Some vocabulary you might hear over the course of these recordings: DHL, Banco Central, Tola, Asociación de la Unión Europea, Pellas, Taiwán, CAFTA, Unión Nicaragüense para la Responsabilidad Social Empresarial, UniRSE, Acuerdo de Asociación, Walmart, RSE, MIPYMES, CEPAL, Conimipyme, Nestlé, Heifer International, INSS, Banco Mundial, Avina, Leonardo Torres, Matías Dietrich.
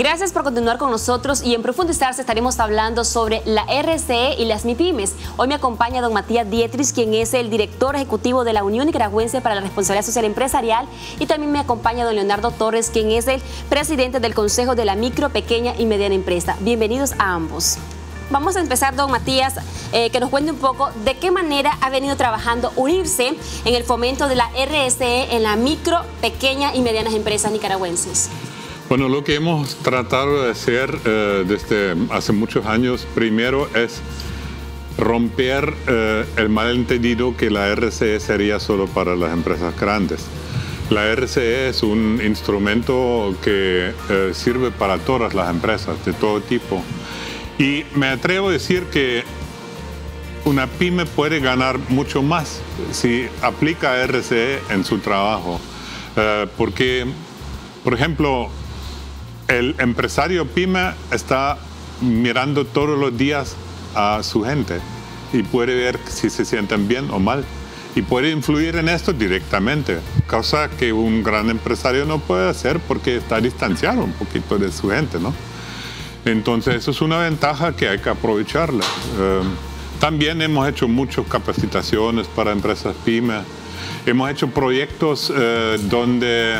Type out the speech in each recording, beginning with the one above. Gracias por continuar con nosotros y en Profundizarse estaremos hablando sobre la RCE y las MIPYMES. Hoy me acompaña don Matías Dietrich, quien es el director ejecutivo de la Unión Nicaragüense para la Responsabilidad Social Empresarial, y también me acompaña don Leonardo Torres, quien es el presidente del Consejo de la Micro, Pequeña y Mediana Empresa. Bienvenidos a ambos. Vamos a empezar, don Matías, que nos cuente un poco de qué manera ha venido trabajando UniRSE en el fomento de la RSE en la micro, pequeña y medianas empresas nicaragüenses. Bueno, lo que hemos tratado de hacer desde hace muchos años, primero es romper el malentendido que la RSE sería solo para las empresas grandes. La RSE es un instrumento que sirve para todas las empresas, de todo tipo. Y me atrevo a decir que una pyme puede ganar mucho más si aplica RSE en su trabajo. Porque, por ejemplo, el empresario pyme está mirando todos los días a su gente y puede ver si se sienten bien o mal. Y puede influir en esto directamente, cosa que un gran empresario no puede hacer porque está distanciado un poquito de su gente, ¿no? Entonces, eso es una ventaja que hay que aprovecharla. También hemos hecho muchas capacitaciones para empresas pymes. Hemos hecho proyectos donde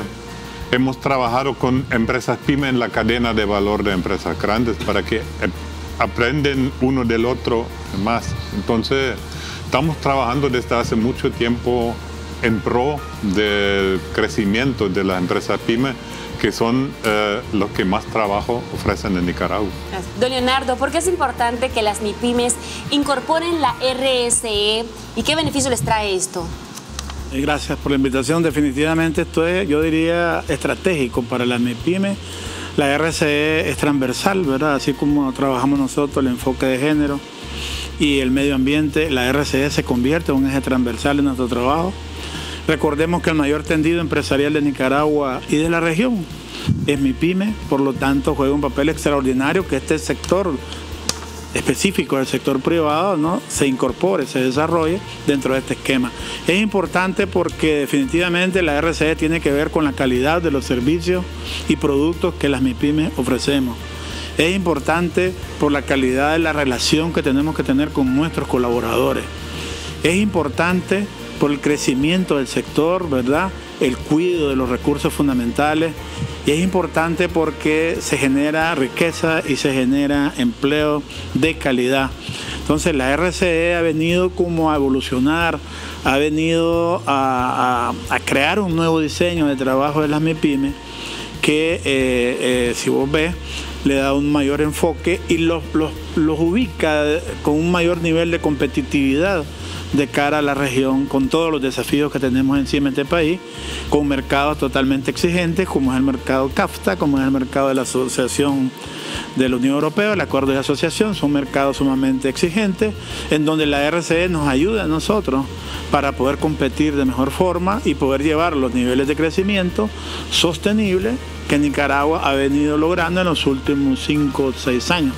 hemos trabajado con empresas pymes en la cadena de valor de empresas grandes para que aprenden uno del otro más. Entonces, estamos trabajando desde hace mucho tiempo en pro del crecimiento de las empresas pymes, que son los que más trabajo ofrecen en Nicaragua. Don Leonardo, ¿por qué es importante que las MIPYMES incorporen la RSE y qué beneficio les trae esto? Gracias por la invitación. Definitivamente esto es, yo diría, estratégico para las MIPYMES. La RSE es transversal, ¿verdad? Así como trabajamos nosotros el enfoque de género y el medio ambiente, la RSE se convierte en un eje transversal en nuestro trabajo. Recordemos que el mayor tendido empresarial de Nicaragua y de la región es MIPYME, por lo tanto juega un papel extraordinario que este sector específico del sector privado, ¿no?, se incorpore, se desarrolle dentro de este esquema. Es importante porque definitivamente la RSE tiene que ver con la calidad de los servicios y productos que las MIPYMES ofrecemos. Es importante por la calidad de la relación que tenemos que tener con nuestros colaboradores. Es importante por el crecimiento del sector, ¿verdad?, el cuidado de los recursos fundamentales, y es importante porque se genera riqueza y se genera empleo de calidad. Entonces la RSE ha venido como a evolucionar, ha venido a crear un nuevo diseño de trabajo de las MIPYMES que si vos ves le da un mayor enfoque y los ubica con un mayor nivel de competitividad de cara a la región, con todos los desafíos que tenemos encima en este país, con mercados totalmente exigentes como es el mercado CAFTA, como es el mercado de la Asociación de la Unión Europea, el Acuerdo de Asociación. Son mercados sumamente exigentes en donde la RSE nos ayuda a nosotros para poder competir de mejor forma y poder llevar los niveles de crecimiento sostenible que Nicaragua ha venido logrando en los últimos 5 o 6 años.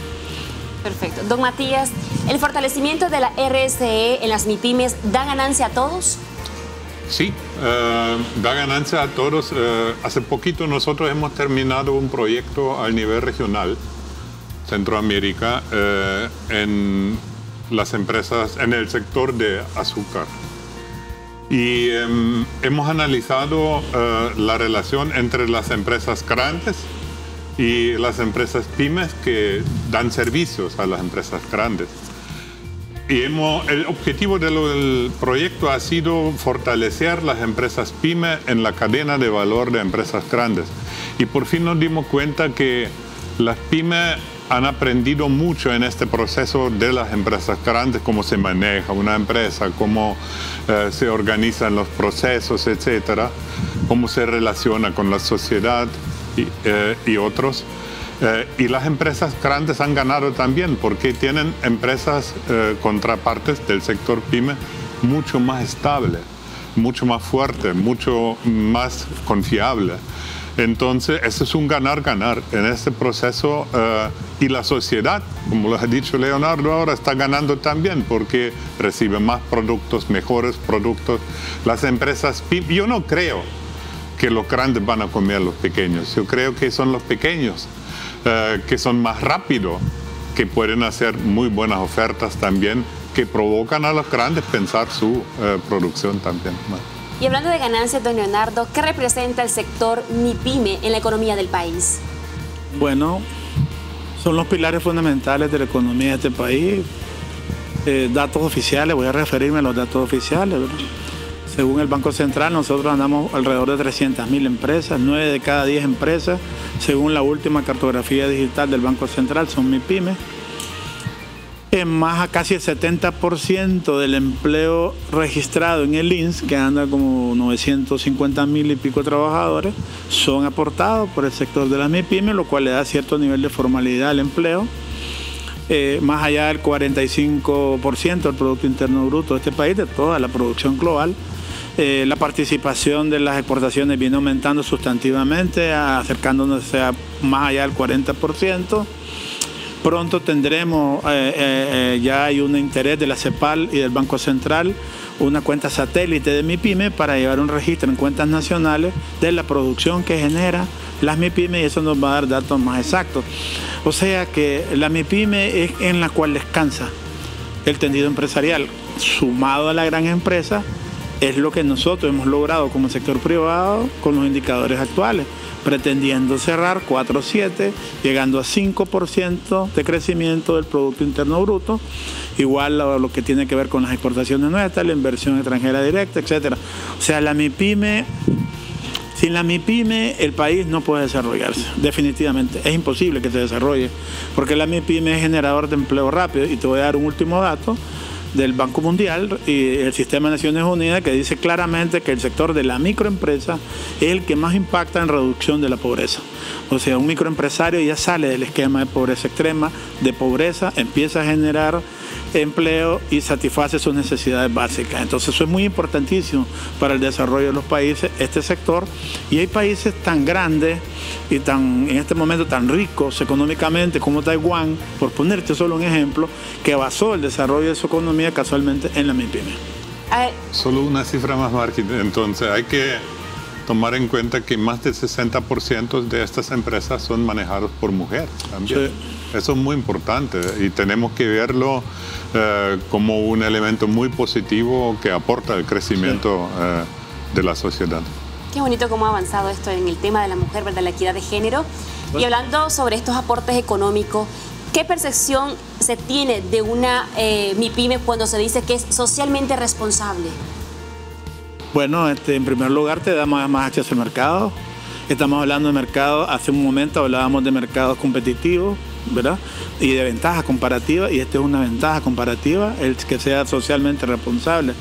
Perfecto. Don Matías, ¿el fortalecimiento de la RSE en las MIPYMES da ganancia a todos? Sí, da ganancia a todos. Hace poquito nosotros hemos terminado un proyecto al nivel regional, Centroamérica, en las empresas, en el sector de azúcar. Y hemos analizado la relación entre las empresas grandes y las empresas pymes que dan servicios a las empresas grandes. Y el objetivo del proyecto ha sido fortalecer las empresas pymes en la cadena de valor de empresas grandes. Y por fin nos dimos cuenta que las pymes han aprendido mucho en este proceso de las empresas grandes, cómo se maneja una empresa, cómo se organizan los procesos, etcétera, cómo se relaciona con la sociedad y otros. Y las empresas grandes han ganado también porque tienen empresas contrapartes del sector pyme mucho más estable, mucho más fuerte, mucho más confiable. Entonces, eso es un ganar-ganar en este proceso y la sociedad, como lo ha dicho Leonardo, ahora está ganando también porque recibe más productos, mejores productos. Las empresas pyme, yo no creo que los grandes van a comer a los pequeños. Yo creo que son los pequeños que son más rápidos, que pueden hacer muy buenas ofertas también, que provocan a los grandes pensar su producción también. Y hablando de ganancias, don Leonardo, ¿qué representa el sector MIPYME en la economía del país? Bueno, son los pilares fundamentales de la economía de este país. Datos oficiales, voy a referirme a los datos oficiales, ¿verdad? Según el Banco Central, nosotros andamos alrededor de 300.000 empresas, 9 de cada 10 empresas, según la última cartografía digital del Banco Central, son MIPYMES. Es más, a casi el 70% del empleo registrado en el INSS, que anda como 950.000 y pico trabajadores, son aportados por el sector de las MIPYMES, lo cual le da cierto nivel de formalidad al empleo. Más allá del 45% del Producto Interno Bruto de este país, de toda la producción global. La participación de las exportaciones viene aumentando sustantivamente, acercándonos a más allá del 40%. Pronto tendremos, ya hay un interés de la CEPAL y del Banco Central, una cuenta satélite de MIPYME para llevar un registro en cuentas nacionales de la producción que genera las MIPYME, y eso nos va a dar datos más exactos. O sea que la MIPYME es en la cual descansa el tendido empresarial, sumado a la gran empresa, es lo que nosotros hemos logrado como sector privado con los indicadores actuales, pretendiendo cerrar 4,7, llegando a 5% de crecimiento del Producto Interno Bruto, igual a lo que tiene que ver con las exportaciones nuestras, la inversión extranjera directa, etc. O sea, la MIPYME, sin la MIPYME el país no puede desarrollarse, definitivamente. Es imposible que se desarrolle, porque la MIPYME es generador de empleo rápido, y te voy a dar un último dato del Banco Mundial y el Sistema de Naciones Unidas, que dice claramente que el sector de la microempresa es el que más impacta en reducción de la pobreza. O sea, un microempresario ya sale del esquema de pobreza extrema, de pobreza, empieza a generar empleo y satisface sus necesidades básicas. Entonces eso es muy importantísimo para el desarrollo de los países, este sector, y hay países tan grandes y tan, en este momento, tan ricos económicamente como Taiwán, por ponerte solo un ejemplo, que basó el desarrollo de su economía casualmente en la MIPYME. Solo una cifra más, Marquín, entonces hay que tomar en cuenta que más del 60% de estas empresas son manejadas por mujeres también. Sí. Eso es muy importante y tenemos que verlo como un elemento muy positivo que aporta al crecimiento de la sociedad. Qué bonito cómo ha avanzado esto en el tema de la mujer, ¿verdad? La equidad de género. Y hablando sobre estos aportes económicos, ¿qué percepción se tiene de una MIPYME cuando se dice que es socialmente responsable? Bueno, en primer lugar te da más acceso al mercado. Estamos hablando de mercado, hace un momento hablábamos de mercados competitivos, ¿verdad? Y de ventajas comparativas, y esta es una ventaja comparativa, el que sea socialmente responsable.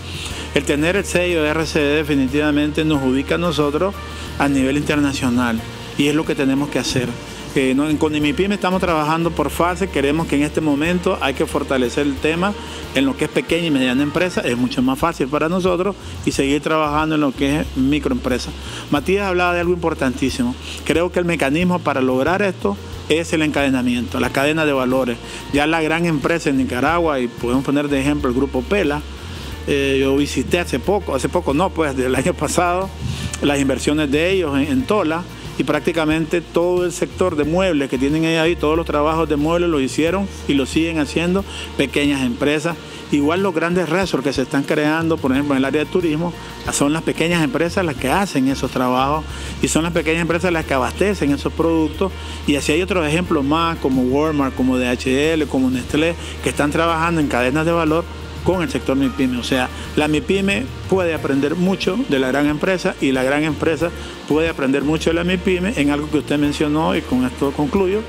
El tener el sello de UniRSE definitivamente nos ubica a nosotros a nivel internacional, y es lo que tenemos que hacer. En Conimipyme estamos trabajando por fase, queremos que en este momento hay que fortalecer el tema en lo que es pequeña y mediana empresa, es mucho más fácil para nosotros, y seguir trabajando en lo que es microempresa. Matías hablaba de algo importantísimo, creo que el mecanismo para lograr esto es el encadenamiento, la cadena de valores. Ya la gran empresa en Nicaragua, y podemos poner de ejemplo el grupo Pellas, yo visité hace poco, del año pasado, las inversiones de ellos en Tola, y prácticamente todo el sector de muebles que tienen ahí, todos los trabajos de muebles lo hicieron y lo siguen haciendo pequeñas empresas. Igual los grandes resorts que se están creando, por ejemplo en el área de turismo, son las pequeñas empresas las que hacen esos trabajos, y son las pequeñas empresas las que abastecen esos productos. Y así hay otros ejemplos más, como Walmart, como DHL, como Nestlé, que están trabajando en cadenas de valor con el sector MIPYME. O sea, la MIPYME puede aprender mucho de la gran empresa, y la gran empresa puede aprender mucho de la MIPYME en algo que usted mencionó, y con esto concluyo: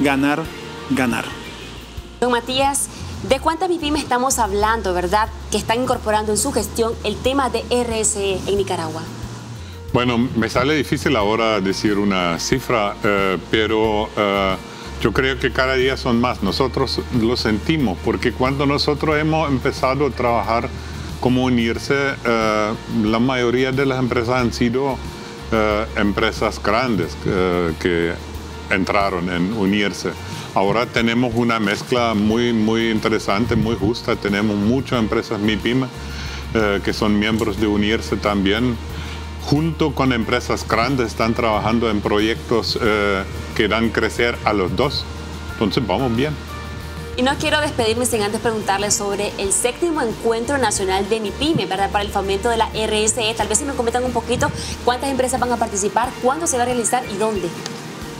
ganar, ganar. Don Matías, ¿de cuántas MIPYME estamos hablando, verdad, que están incorporando en su gestión el tema de UniRSE en Nicaragua? Bueno, me sale difícil ahora decir una cifra, pero yo creo que cada día son más. Nosotros lo sentimos, porque cuando nosotros hemos empezado a trabajar como UniRSE, la mayoría de las empresas han sido empresas grandes que entraron en UniRSE. Ahora tenemos una mezcla muy interesante, muy justa. Tenemos muchas empresas MIPYME que son miembros de UniRSE también, junto con empresas grandes, están trabajando en proyectos que dan crecer a los dos. Entonces, vamos bien. Y no quiero despedirme sin antes preguntarle sobre el 7º Encuentro Nacional de MIPYME, ¿verdad?, para el fomento de la RSE. Tal vez si me comentan un poquito cuántas empresas van a participar, cuándo se va a realizar y dónde.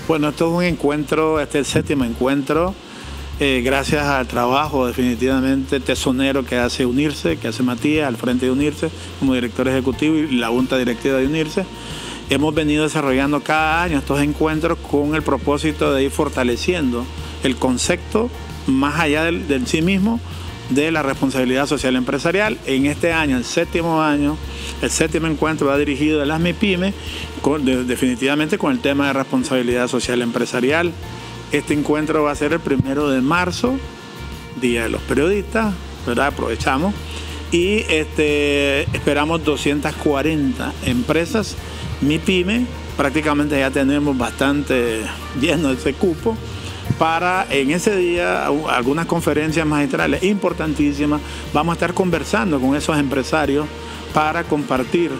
Bueno, esto es un encuentro, este es el 7º encuentro, gracias al trabajo definitivamente tesonero que hace UniRSE, que hace Matías al frente de UniRSE como director ejecutivo y la junta directiva de UniRSE. Hemos venido desarrollando cada año estos encuentros con el propósito de ir fortaleciendo el concepto más allá del sí mismo de la responsabilidad social empresarial. En este año, el 7º encuentro va dirigido a las MIPYMES, definitivamente con el tema de responsabilidad social empresarial. Este encuentro va a ser el 1 de marzo, Día de los Periodistas, ¿verdad? Aprovechamos y esperamos 240 empresas MIPYME, prácticamente ya tenemos bastante lleno ese cupo, para en ese día algunas conferencias magistrales importantísimas. Vamos a estar conversando con esos empresarios para compartir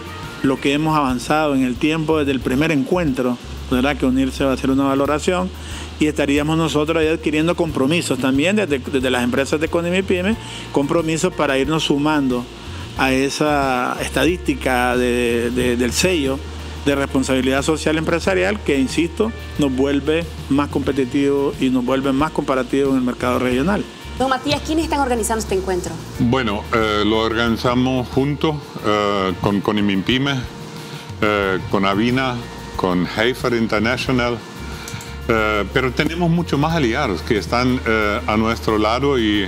lo que hemos avanzado en el tiempo desde el primer encuentro, ¿verdad?, que UniRSE va a hacer una valoración, y estaríamos nosotros ahí adquiriendo compromisos también desde las empresas de Conimipyme, compromisos para irnos sumando a esa estadística del sello de responsabilidad social empresarial que, insisto, nos vuelve más competitivos y nos vuelve más comparativos en el mercado regional. Don Matías, ¿quiénes están organizando este encuentro? Bueno, lo organizamos juntos con Conimipyme, con Avina, con Heifer International, pero tenemos muchos más aliados que están a nuestro lado, y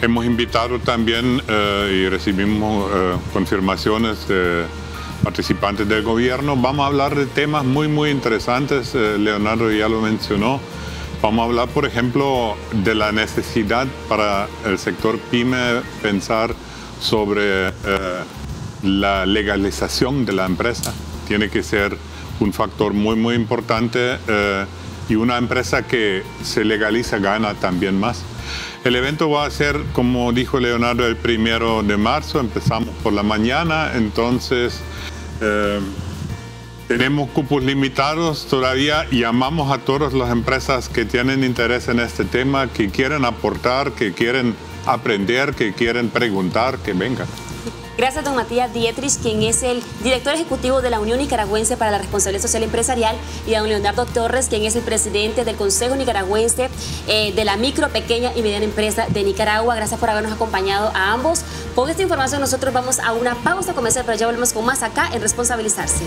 hemos invitado también y recibimos confirmaciones de participantes del gobierno. Vamos a hablar de temas muy, muy interesantes. Leonardo ya lo mencionó. Vamos a hablar, por ejemplo, de la necesidad para el sector pyme pensar sobre la legalización de la empresa. Tiene que ser un factor muy, muy importante, y una empresa que se legaliza gana también más. El evento va a ser, como dijo Leonardo, el 1 de marzo. Empezamos por la mañana, entonces tenemos cupos limitados todavía. Llamamos a todas las empresas que tienen interés en este tema, que quieren aportar, que quieren aprender, que quieren preguntar, que vengan. Gracias, don Matías Dietrich, quien es el director ejecutivo de la Unión Nicaragüense para la Responsabilidad Social Empresarial, y a don Leonardo Torres, quien es el presidente del Consejo Nicaragüense de la Micro, Pequeña y Mediana Empresa de Nicaragua. Gracias por habernos acompañado a ambos. Con esta información nosotros vamos a una pausa comercial, pero ya volvemos con más acá en Responsabilizarse.